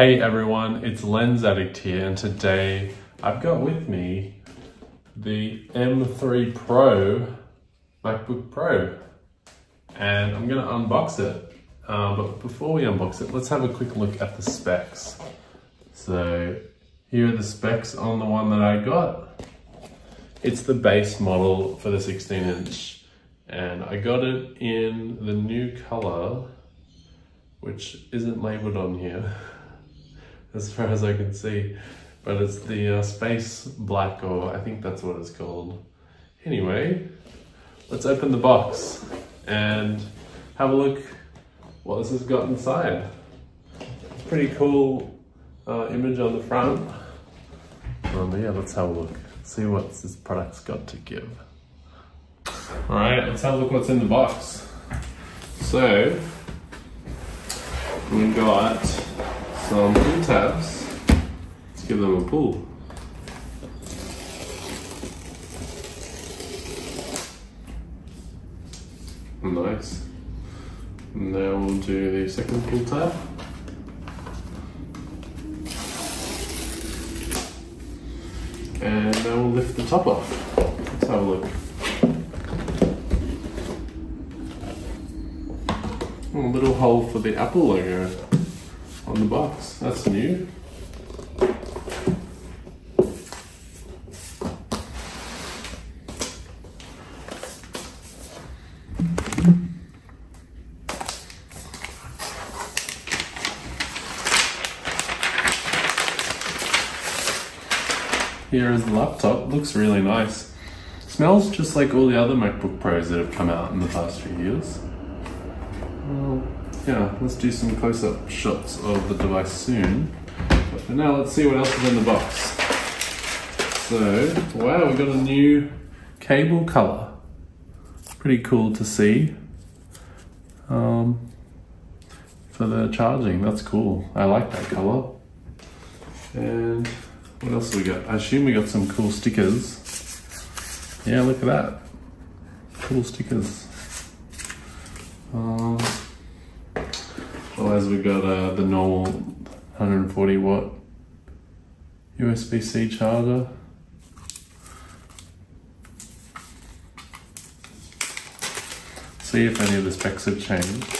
Hey everyone, it's Lens Addict here, and today I've got with me the M3 Pro MacBook Pro, and I'm going to unbox it. But before we unbox it, let's have a quick look at the specs. So here are the specs on the one that I got. It's the base model for the 16-inch, and I got it in the new color, which isn't labeled on here, as far as I can see, but it's the Space Black, or I think that's what it's called. Anyway, let's open the box and have a look what this has got inside. Pretty cool image on the front. But yeah, let's have a look, see what this product's got to give. All right, let's have a look what's in the box. So we've got some blue tabs. Let's give them a pull. Nice. Now we'll do the second pull tab. And now we'll lift the top off. Let's have a look. A little hole for the Apple logo on the box. That's new. Here is the laptop. Looks really nice. Smells just like all the other MacBook Pros that have come out in the past few years. Well, yeah, let's do some close-up shots of the device soon. But for now, let's see what else is in the box. So, wow, we've got a new cable color. Pretty cool to see. For the charging, that's cool. I like that color. And what else have we got? I assume we got some cool stickers. Yeah, look at that. Cool stickers. Well, as we got the normal 140 watt USB-C charger. See if any of the specs have changed.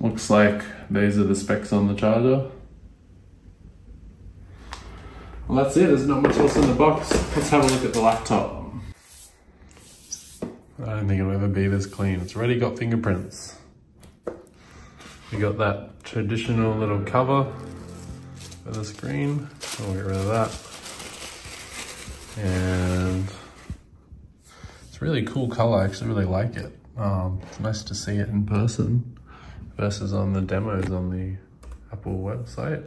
Looks like these are the specs on the charger. Well, that's it, there's not much else in the box. Let's have a look at the laptop. I don't think it'll ever be this clean. It's already got fingerprints. We got that traditional little cover for the screen. I'll get rid of that. And it's a really cool color. I actually really like it. It's nice to see it in person versus on the demos on the Apple website.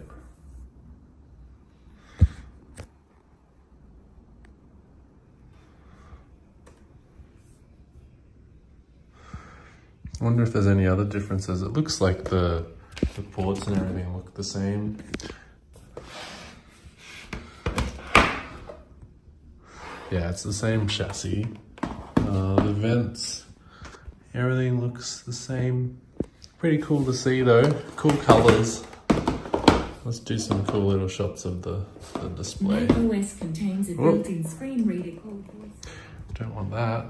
I wonder if there's any other differences. It looks like the ports and everything look the same. Yeah, it's the same chassis. The vents, everything looks the same. Pretty cool to see though, cool colors. Let's do some cool little shots of the display. macOS contains a built-in screen reader called voice. Don't want that.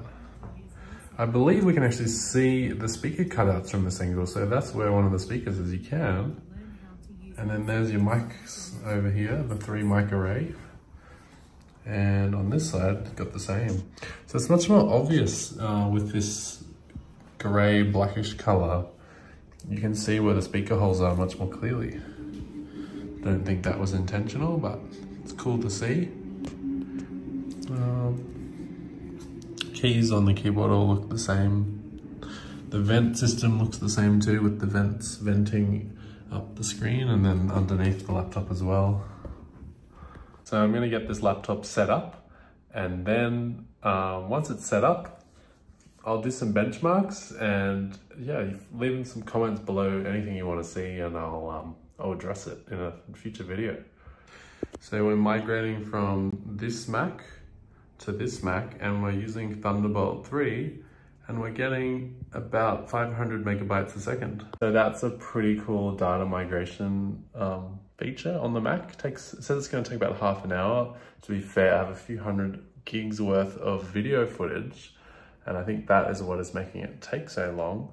I believe we can actually see the speaker cutouts from this angle, so that's where one of the speakers is, you can. And then there's your mics over here, the 3 mic array. And on this side, got the same. So it's much more obvious with this grey, blackish colour. You can see where the speaker holes are much more clearly. Don't think that was intentional, but it's cool to see. Keys on the keyboard all look the same. The vent system looks the same too, with the vents venting up the screen and then underneath the laptop as well. So I'm going to get this laptop set up, and then once it's set up, I'll do some benchmarks, and yeah, leave in some comments below anything you want to see, and I'll address it in a future video. So we're migrating from this Mac to this Mac, and we're using Thunderbolt 3 and we're getting about 500 megabytes a second. So that's a pretty cool data migration feature on the Mac. It says it's going to take about half an hour. To be fair, I have a few hundred gigs worth of video footage, and I think that is what is making it take so long.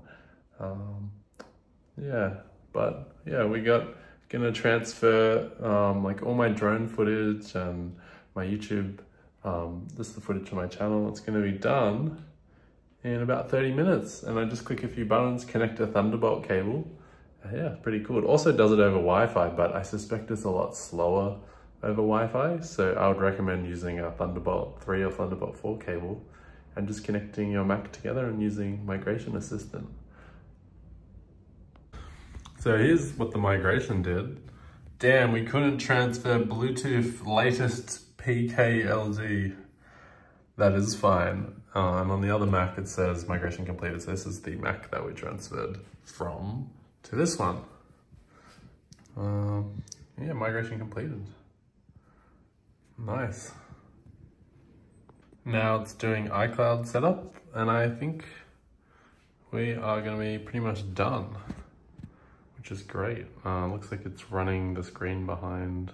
Yeah, but yeah, we gonna transfer like all my drone footage and my YouTube, this is the footage of my channel. It's gonna be done in about 30 minutes. And I just click a few buttons, connect a Thunderbolt cable. Yeah, pretty cool. It also does it over Wi-Fi, but I suspect it's a lot slower over Wi-Fi. So I would recommend using a Thunderbolt 3 or Thunderbolt 4 cable and just connecting your Mac together and using Migration Assistant. So here's what the migration did. Damn, we couldn't transfer Bluetooth latest P-K-L-D. That is fine. And on the other Mac, it says migration completed. So this is the Mac that we transferred from to this one. Yeah, migration completed. Nice. Now it's doing iCloud setup, and I think we are gonna be pretty much done, which is great. Looks like it's running the screen behind.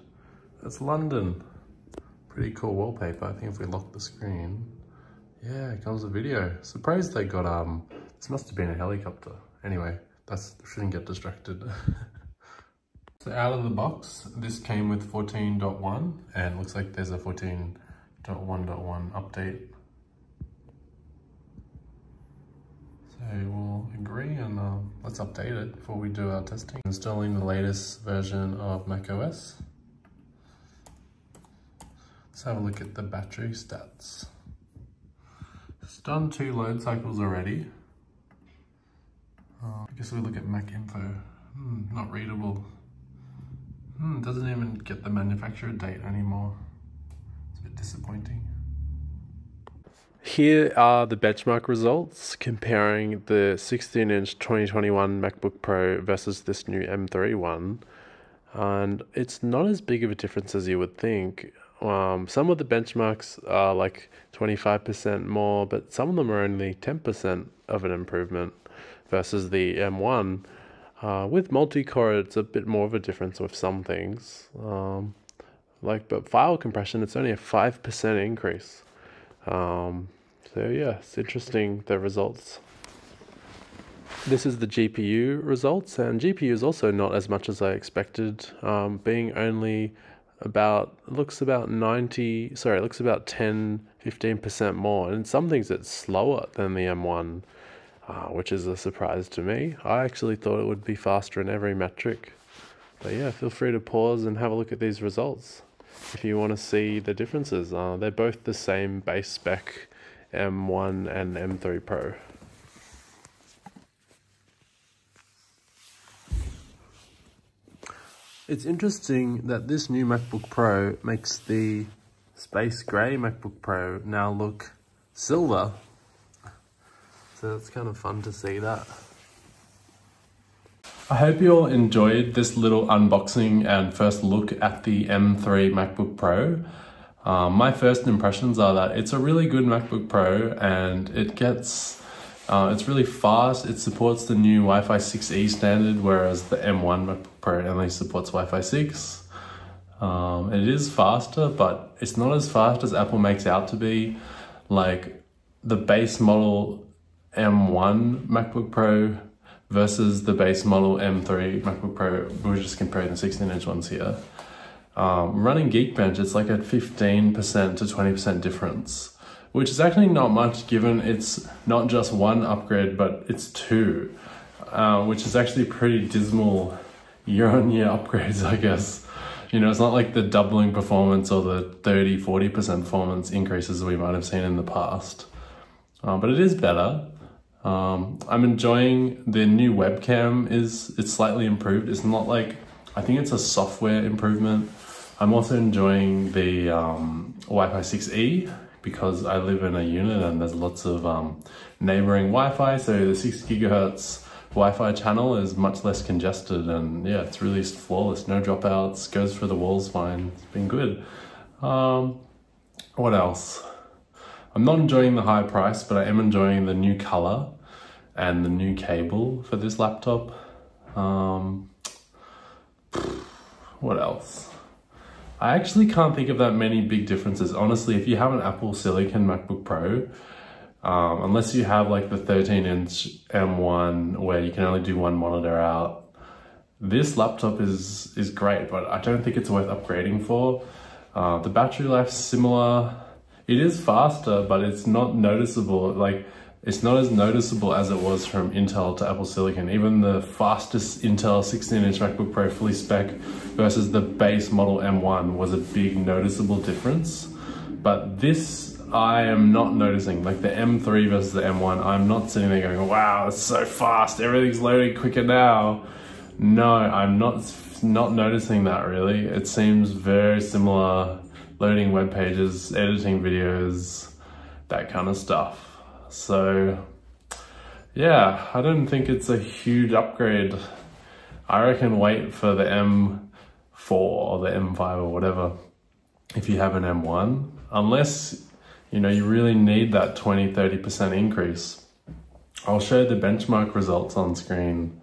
That's London. Pretty cool wallpaper. I think if we lock the screen, yeah, it comes a video. Surprised they got, this must have been a helicopter. Anyway, that's, shouldn't get distracted. So out of the box, this came with 14.1, and it looks like there's a 14.1.1 update. So we'll agree and let's update it before we do our testing. Installing the latest version of macOS. Let's have a look at the battery stats. It's done 2 load cycles already. I guess we look at Mac info. Not readable. Doesn't even get the manufacturer date anymore. It's a bit disappointing. Here are the benchmark results comparing the 16-inch 2021 MacBook Pro versus this new M3 one. And it's not as big of a difference as you would think. Some of the benchmarks are like 25% more, but some of them are only 10% of an improvement versus the M1. With multi-core, it's a bit more of a difference with some things. But file compression, it's only a 5% increase. So yeah, it's interesting, the results. This is the GPU results, and GPU is also not as much as I expected, being only it looks about 10-15% more, and in some things it's slower than the M1, which is a surprise to me. I actually thought it would be faster in every metric. But yeah, feel free to pause and have a look at these results if you want to see the differences. They're both the same base spec, M1 and M3 Pro. It's interesting that this new MacBook Pro makes the Space Gray MacBook Pro now look silver. So it's kind of fun to see that. I hope you all enjoyed this little unboxing and first look at the M3 MacBook Pro. My first impressions are that it's a really good MacBook Pro, and it gets, it's really fast. It supports the new Wi-Fi 6E standard, whereas the M1 MacBook Pro only supports Wi-Fi 6. It is faster, but it's not as fast as Apple makes out to be. Like the base model M1 MacBook Pro versus the base model M3 MacBook Pro. We're just comparing the 16-inch ones here. Running Geekbench, it's like a 15% to 20% difference, which is actually not much, given it's not just one upgrade, but it's 2, which is actually pretty dismal year-on-year upgrades, I guess. You know, it's not like the doubling performance or the 30-40% performance increases we might have seen in the past, but it is better. I'm enjoying the new webcam. It's slightly improved. It's not like, I think it's a software improvement. I'm also enjoying the Wi-Fi 6E, because I live in a unit and there's lots of neighboring Wi-Fi, so the 6 GHz Wi-Fi channel is much less congested, and yeah, it's really flawless. No dropouts, goes through the walls fine. It's been good. What else? I'm not enjoying the higher price, but I am enjoying the new color and the new cable for this laptop. What else? I actually can't think of that many big differences. Honestly, if you have an Apple Silicon MacBook Pro, unless you have like the 13-inch M1 where you can only do one monitor out, this laptop is great, but I don't think it's worth upgrading for. The battery life's similar. It is faster, but it's not noticeable. Like, it's not as noticeable as it was from Intel to Apple Silicon. Even the fastest Intel 16-inch MacBook Pro fully spec versus the base model M1 was a big noticeable difference. But this, I am not noticing. Like the M3 versus the M1, I'm not sitting there going, wow, it's so fast, everything's loading quicker now. No, I'm not noticing that really. It seems very similar, loading web pages, editing videos, that kind of stuff. So yeah, I don't think it's a huge upgrade. I reckon wait for the M4 or the M5 or whatever, if you have an M1, unless, you know, you really need that 20, 30% increase. I'll show the benchmark results on screen.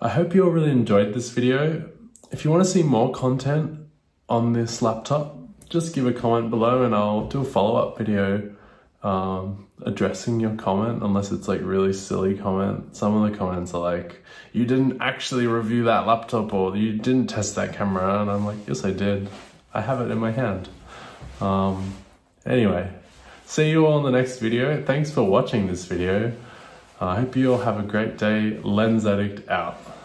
I hope you all really enjoyed this video. If you want to see more content on this laptop, just give a comment below and I'll do a follow-up video addressing your comment, unless it's like really silly comment. Some of the comments are like, you didn't actually review that laptop, or you didn't test that camera, and I'm like, yes I did. I have it in my hand. Anyway, see you all in the next video. Thanks for watching this video. I hope you all have a great day. Lens Addict out.